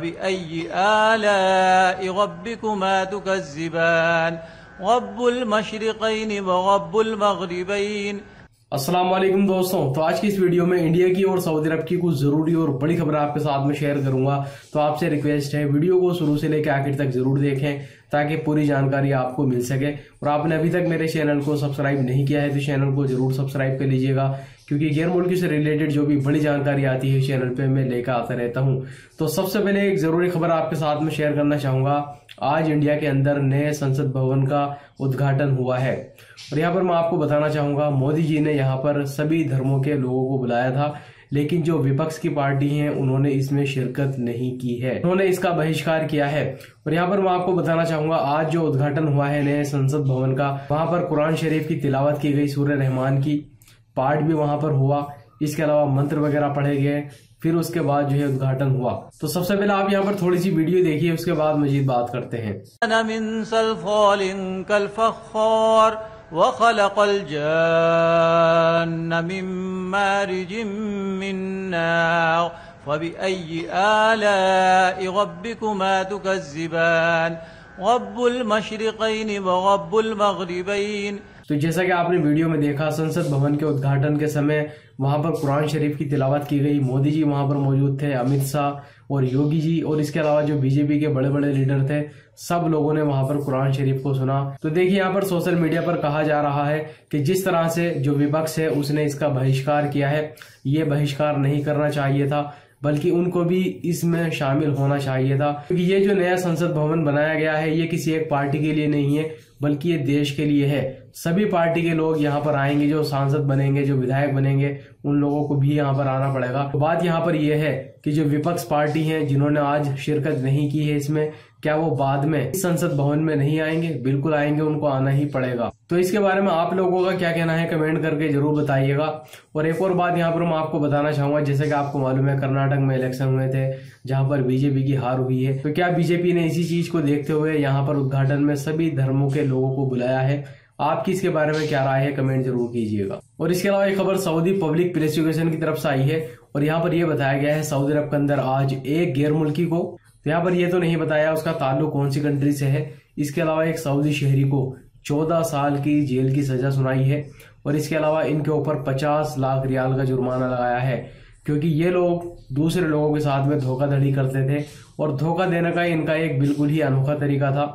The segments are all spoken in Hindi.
बिअय्यि आलाइ रब्बिकुमा तुकज़्ज़िबान रब्बुल मशरिक़ैन व रब्बुल मग़रिबैन। अस्सलाम वालेकुम दोस्तों, तो आज की इस वीडियो में इंडिया की और सऊदी अरब की कुछ ज़रूरी और बड़ी खबर आपके साथ में शेयर करूंगा। तो आपसे रिक्वेस्ट है वीडियो को शुरू से लेकर आखिर तक ज़रूर देखें ताकि पूरी जानकारी आपको मिल सके। और आपने अभी तक मेरे चैनल को सब्सक्राइब नहीं किया है तो चैनल को ज़रूर सब्सक्राइब कर लीजिएगा, क्योंकि गैर मुल्की से रिलेटेड जो भी बड़ी जानकारी आती है चैनल पे मैं लेकर आता रहता हूँ। तो सबसे पहले एक ज़रूरी खबर आपके साथ में शेयर करना चाहूँगा। आज इंडिया के अंदर नए संसद भवन का उद्घाटन हुआ है और यहाँ पर मैं आपको बताना चाहूँगा मोदी जी ने यहाँ पर सभी धर्मों के लोगों को बुलाया था, लेकिन जो विपक्ष की पार्टी हैं उन्होंने इसमें शिरकत नहीं की है, उन्होंने इसका बहिष्कार किया है। और यहाँ पर मैं आपको बताना चाहूंगा आज जो उद्घाटन हुआ है नए संसद भवन का, वहाँ पर कुरान शरीफ की तिलावत की गई, सूरह रहमान की पाठ भी वहाँ पर हुआ, इसके अलावा मंत्र वगैरह पढ़े गए, फिर उसके बाद जो है उद्घाटन हुआ। तो सबसे पहले आप यहाँ पर थोड़ी सी वीडियो देखिए, उसके बाद मजीद बात करते हैं। وخلق الجن من مارج من نار فبأي آلاء ربكما تكذبان رب المشرقين ورب المغربين। तो जैसा कि आपने वीडियो में देखा संसद भवन के उद्घाटन के समय वहां पर कुरान शरीफ की तिलावत की गई, मोदी जी वहां पर मौजूद थे, अमित शाह और योगी जी, और इसके अलावा जो बीजेपी के बड़े बड़े लीडर थे, सब लोगों ने वहां पर कुरान शरीफ को सुना। तो देखिए यहाँ पर सोशल मीडिया पर कहा जा रहा है कि जिस तरह से जो विपक्ष है उसने इसका बहिष्कार किया है, ये बहिष्कार नहीं करना चाहिए था, बल्कि उनको भी इसमें शामिल होना चाहिए था, क्योंकि ये जो नया संसद भवन बनाया गया है ये किसी एक पार्टी के लिए नहीं है, बल्कि ये देश के लिए है। सभी पार्टी के लोग यहाँ पर आएंगे, जो सांसद बनेंगे, जो विधायक बनेंगे, उन लोगों को भी यहाँ पर आना पड़ेगा। तो बात यहाँ पर यह है कि जो विपक्ष पार्टी है जिन्होंने आज शिरकत नहीं की है इसमें, क्या वो बाद में इस संसद भवन में नहीं आएंगे? बिल्कुल आएंगे, उनको आना ही पड़ेगा। तो इसके बारे में आप लोगों का क्या कहना है कमेंट करके जरूर बताइएगा। और एक और बात यहाँ पर मैं आपको बताना चाहूंगा, जैसे कि आपको मालूम है कर्नाटक में इलेक्शन हुए थे जहाँ पर बीजेपी की हार हुई है, तो क्या बीजेपी ने इसी चीज को देखते हुए यहाँ पर उद्घाटन में सभी धर्मों के लोगों को बुलाया है? आपकी इसके बारे में क्या राय है कमेंट जरूर कीजिएगा। और इसके अलावा एक खबर सऊदी पब्लिक प्रोसिक्यूशन की तरफ से आई है और यहाँ पर यह बताया गया है सऊदी अरब के अंदर आज एक गैर मुल्की को, तो यहाँ पर यह तो नहीं बताया उसका ताल्लुक कौन सी कंट्री से है, इसके अलावा एक सऊदी शहरी को 14 साल की जेल की सजा सुनाई है और इसके अलावा इनके ऊपर 50 लाख रियाल का जुर्माना लगाया है, क्योंकि ये लोग दूसरे लोगों के साथ में धोखाधड़ी करते थे और धोखा देने का इनका एक बिल्कुल ही अनोखा तरीका था।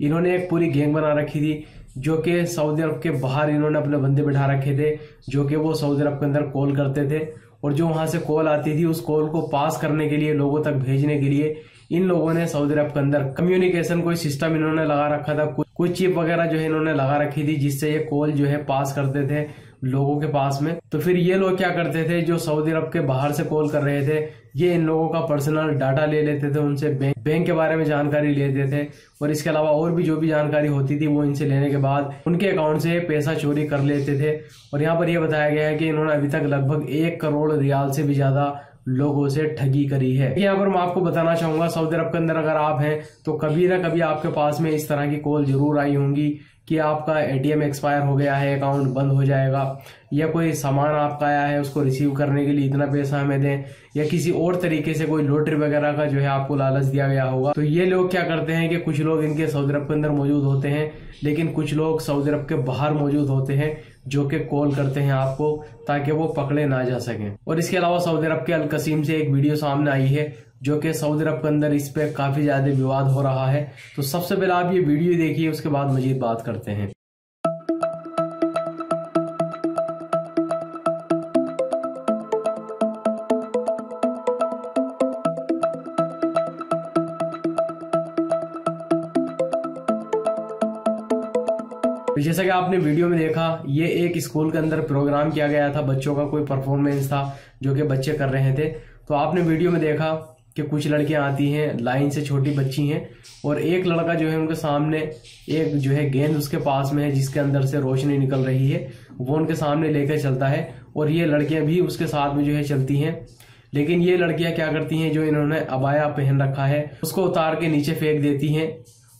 इन्होंने एक पूरी गैंग बना रखी थी जो कि सऊदी अरब के बाहर इन्होंने अपने बंदे बैठा रखे थे, जो कि वो सऊदी अरब के अंदर कॉल करते थे और जो वहाँ से कॉल आती थी उस कॉल को पास करने के लिए, लोगों तक भेजने के लिए इन लोगों ने सऊदी अरब के अंदर कम्युनिकेशन कोई सिस्टम इन्होंने लगा रखा था, कुछ चिप वगैरह जो है इन्होंने लगा रखी थी जिससे ये कॉल जो है पास करते थे लोगों के पास में। तो फिर ये लोग क्या करते थे, जो सऊदी अरब के बाहर से कॉल कर रहे थे ये इन लोगों का पर्सनल डाटा ले लेते थे, उनसे बैंक के बारे में जानकारी लेते थे और इसके अलावा और भी जो भी जानकारी होती थी वो इनसे लेने के बाद उनके अकाउंट से पैसा चोरी कर लेते थे। और यहाँ पर यह बताया गया है कि इन्होंने अभी तक लगभग 1 करोड़ रियाल से भी ज्यादा लोगों से ठगी करी है। यहाँ पर मैं आपको बताना चाहूंगा सऊदी अरब के अंदर अगर आप हैं तो कभी ना कभी आपके पास में इस तरह की कॉल जरूर आई होंगी कि आपका ATM एक्सपायर हो गया है, अकाउंट बंद हो जाएगा, या कोई सामान आपका आया है उसको रिसीव करने के लिए इतना पैसा हमें दें, या किसी और तरीके से कोई लॉटरी वगैरह का जो है आपको लालच दिया गया होगा। तो ये लोग क्या करते हैं कि कुछ लोग इनके सऊदी अरब के अंदर मौजूद होते हैं, लेकिन कुछ लोग सऊदी अरब के बाहर मौजूद होते हैं जो कि कॉल करते हैं आपको ताकि वो पकड़े ना जा सकें। और इसके अलावा सऊदी अरब के अलकसीम से एक वीडियो सामने आई है जो कि सऊदी अरब के अंदर इस पर काफी ज्यादा विवाद हो रहा है। तो सबसे पहले आप ये वीडियो देखिए, उसके बाद मजीद बात करते हैं। जैसा कि आपने वीडियो में देखा ये एक स्कूल के अंदर प्रोग्राम किया गया था, बच्चों का कोई परफॉर्मेंस था जो कि बच्चे कर रहे थे। तो आपने वीडियो में देखा कि कुछ लड़कियां आती हैं, लाइन से छोटी बच्ची हैं, और एक लड़का जो है उनके सामने एक जो है गेंद उसके पास में है जिसके अंदर से रोशनी निकल रही है, वो उनके सामने लेकर चलता है और ये लड़कियां भी उसके साथ में जो है चलती हैं। लेकिन ये लड़कियां क्या करती हैं, जो इन्होंने अबाया पहन रखा है उसको उतार के नीचे फेंक देती हैं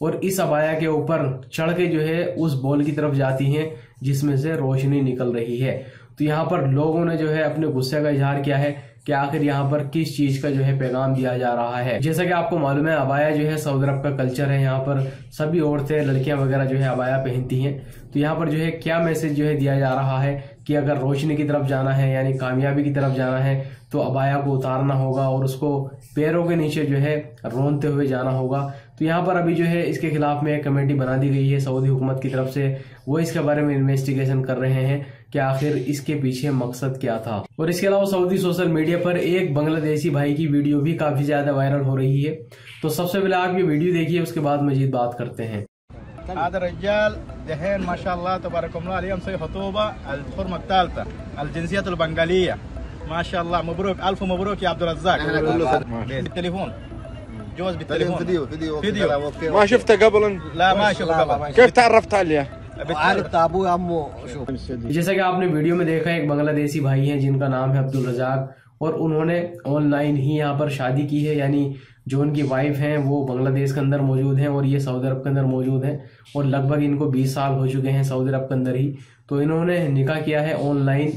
और इस अबाया के ऊपर चढ़ के जो है उस बॉल की तरफ जाती हैं जिसमें से रोशनी निकल रही है। तो यहाँ पर लोगों ने जो है अपने गुस्से का इजहार किया है कि आखिर यहाँ पर किस चीज का जो है पैगाम दिया जा रहा है। जैसा कि आपको मालूम है अबाया जो है सऊदी अरब का कल्चर है, यहाँ पर सभी औरतें लड़कियां वगैरह जो है अबाया पहनती हैं। तो यहाँ पर जो है क्या मैसेज जो है दिया जा रहा है कि अगर रोशनी की तरफ जाना है यानी कामयाबी की तरफ जाना है तो अबाया को उतारना होगा और उसको पैरों के नीचे जो है रोनते हुए जाना होगा। तो यहाँ पर अभी जो है इसके खिलाफ में एक कमेटी बना दी गई है सऊदी हुकूमत की तरफ से, वो इसके बारे में इन्वेस्टिगेशन कर रहे हैं कि आखिर इसके पीछे मकसद क्या था। और इसके अलावा सऊदी सोशल मीडिया पर एक बांग्लादेशी भाई की वीडियो भी काफी ज्यादा वायरल हो रही है। तो सबसे पहले आप ये वीडियो देखिए, उसके बाद मजीद बात करते हैं। جوز بالتليفون فيديو ما شفته قبل لا ما شفته قبل كيف تعرفت عليه عارف ابو عمو شوف जैसा कि आपने वीडियो में देखा एक बांग्लादेशी भाई हैं जिनका नाम है अब्दुल रजाक और उन्होंने ऑनलाइन ही यहाँ पर शादी की है, यानी जो उनकी वाइफ हैं वो बांग्लादेश के अंदर मौजूद हैं और ये सऊदी अरब के अंदर मौजूद हैं और लगभग इनको 20 साल हो चुके हैं सऊदी अरब के अंदर ही। तो इन्होंने निकाह किया है ऑनलाइन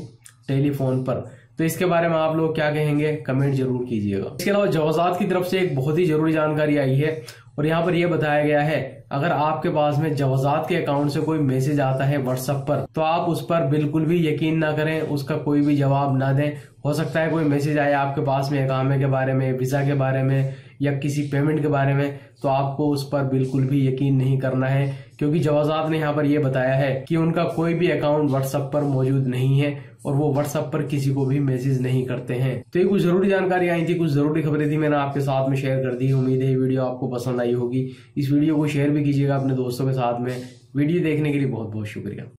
टेलीफोन पर। तो इसके बारे में आप लोग क्या कहेंगे कमेंट जरूर कीजिएगा। इसके अलावा जवाजात की तरफ से एक बहुत ही जरूरी जानकारी आई है और यहाँ पर यह बताया गया है अगर आपके पास में जवाजात के अकाउंट से कोई मैसेज आता है व्हाट्सएप पर तो आप उस पर बिल्कुल भी यकीन ना करें, उसका कोई भी जवाब ना दें। हो सकता है कोई मैसेज आए आपके पास में इकामे के बारे में, वीजा के बारे में या किसी पेमेंट के बारे में, तो आपको उस पर बिल्कुल भी यकीन नहीं करना है क्योंकि जवाजात ने यहाँ पर यह बताया है कि उनका कोई भी अकाउंट व्हाट्सएप पर मौजूद नहीं है और वो व्हाट्सएप पर किसी को भी मैसेज नहीं करते हैं। तो ये कुछ जरूरी जानकारी आई थी, कुछ जरूरी खबरें थी, मैंने आपके साथ में शेयर कर दी। उम्मीद है ये वीडियो आपको पसंद आई होगी। इस वीडियो को शेयर भी कीजिएगा अपने दोस्तों के साथ में। वीडियो देखने के लिए बहुत बहुत शुक्रिया।